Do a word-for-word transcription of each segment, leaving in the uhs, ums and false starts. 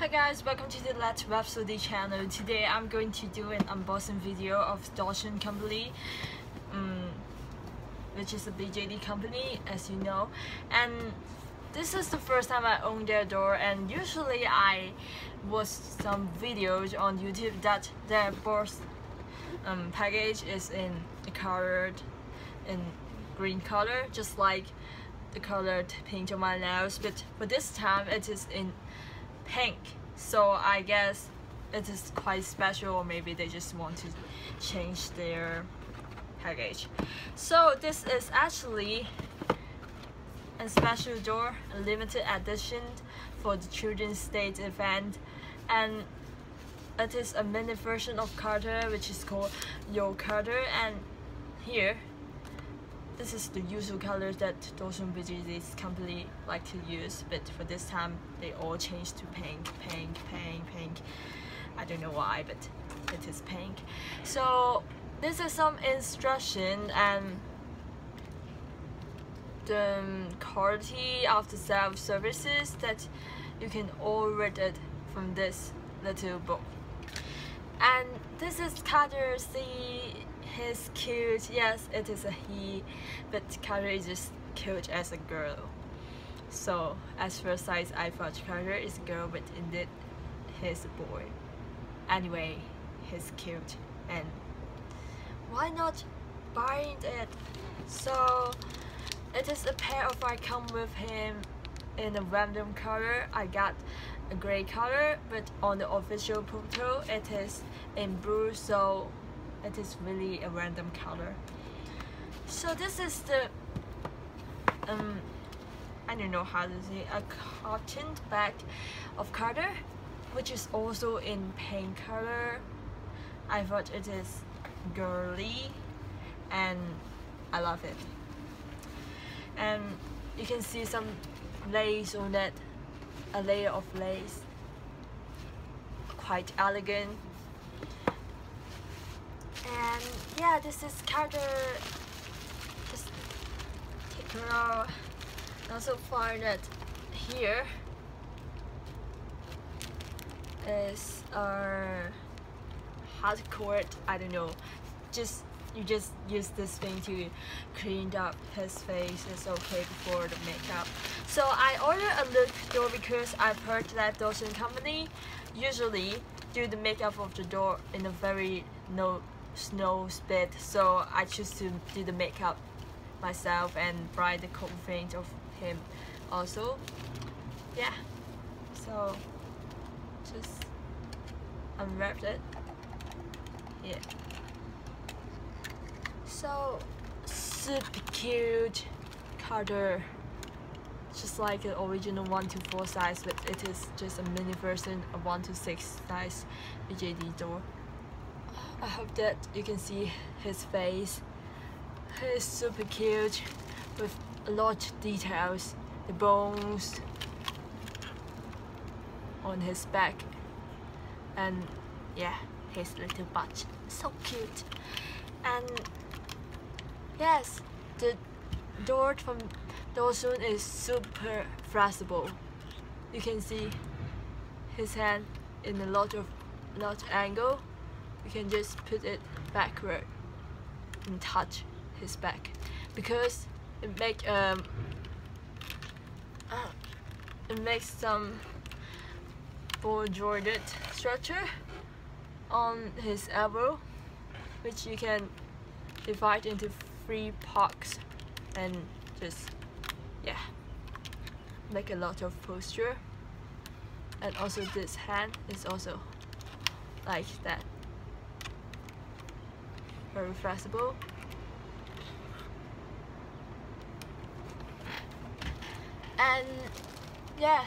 Hi guys, welcome to the TheNatRhapsody channel. Today I'm going to do an unboxing video of Dolshin Company, um, which is a B J D company, as you know. And this is the first time I own their door, and usually I watch some videos on YouTube that their box um, package is in a colored, in green color, just like the colored paint on my nails. But for this time, it is in pink, so I guess it is quite special, or maybe they just want to change their package. So this is actually a special door, a limited edition for the Children's Day event, and it is a mini version of Carter, which is called Yo Carter. And here, this is the usual color that Dolshin B J D's company like to use, but for this time they all changed to pink, pink, pink, pink. I don't know why, but it is pink. So this is some instruction, and the quality of the self-services that you can all read it from this little book. And this is Carter C. He's cute. Yes, it is a he, but Carter is just cute as a girl. So at first sight, I thought Carter is a girl, but indeed he's a boy. Anyway, he's cute, and why not buying it? So it is a pair of I come with him in a random color. I got a grey color, but on the official portal it is in blue, so it is really a random color. So this is the um I don't know how to say, a cotton bag of Carter, which is also in pink color. I thought it is girly and I love it. And you can see some lace on it, a layer of lace, quite elegant. And yeah, this is Carter. Just take her out. Also find that here is our hardcore. I don't know. Just you just use this thing to clean up his face. It's okay before the makeup. So I ordered a look door because I've heard that Dolshin Company usually do the makeup of the door in a very no. snow speed, so I choose to do the makeup myself and bright the coat range of him also. Yeah, so just unwrapped it. Yeah, so super cute Carter, just like the original one to four size, but it is just a mini version of one to six size B J D door. I hope that you can see his face. He is super cute with a lot of details. The bones on his back, and yeah, his little butt. So cute. And yes, the door from Dollzone is super flexible. You can see his hand in a lot of lot angle. You can just put it backward and touch his back, because it make um uh, it makes some ball jointed structure on his elbow, which you can divide into three parts and just yeah make a lot of posture. And also this hand is also like that. Very flexible. And yeah,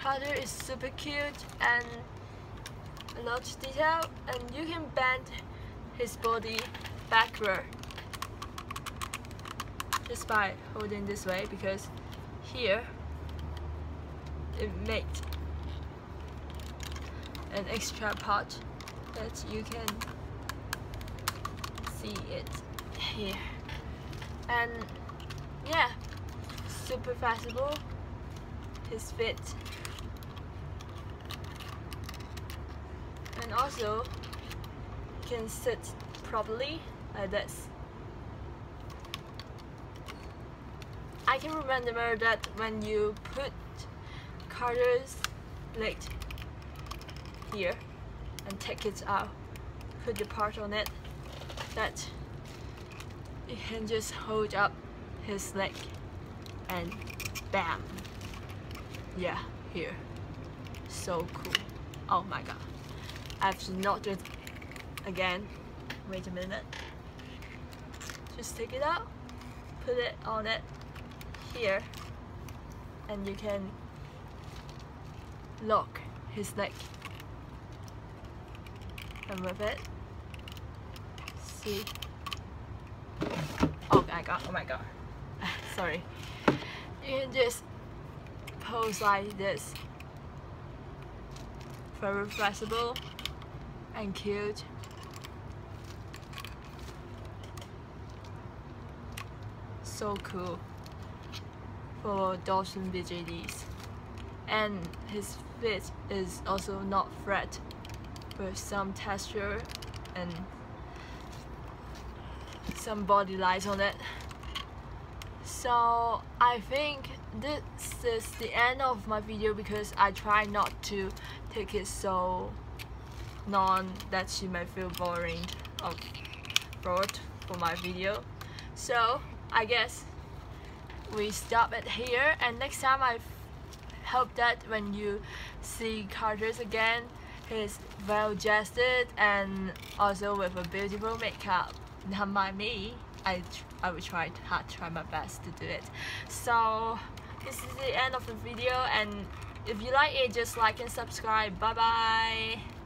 Carter is super cute and a lot of detail, and you can bend his body backward just by holding this way, because here it makes an extra part that you can it here. And yeah, super flexible, his fit, also can sit properly like this. I can remember that when you put Carter's leg here and take it out, put the part on it, that you can just hold up his leg and bam, yeah, here. So cool. Oh my god, I've not done it again. Wait a minute, just take it out, put it on it here, and you can lock his leg, and with it, see, oh my god, oh my god, sorry, you can just pose like this. Very flexible and cute. So cool for Dolshin B J Ds. And his fit is also not flat, with some texture and some body lines on it. So I think this is the end of my video, because I try not to take it so long that she might feel boring or bored for my video. So I guess we stop it here, and next time I hope that when you see Carter's again, he's well adjusted and also with a beautiful makeup. Not by me. I, I will try hard, try my best to do it. So this is the end of the video, and if you like it, just like and subscribe. Bye bye.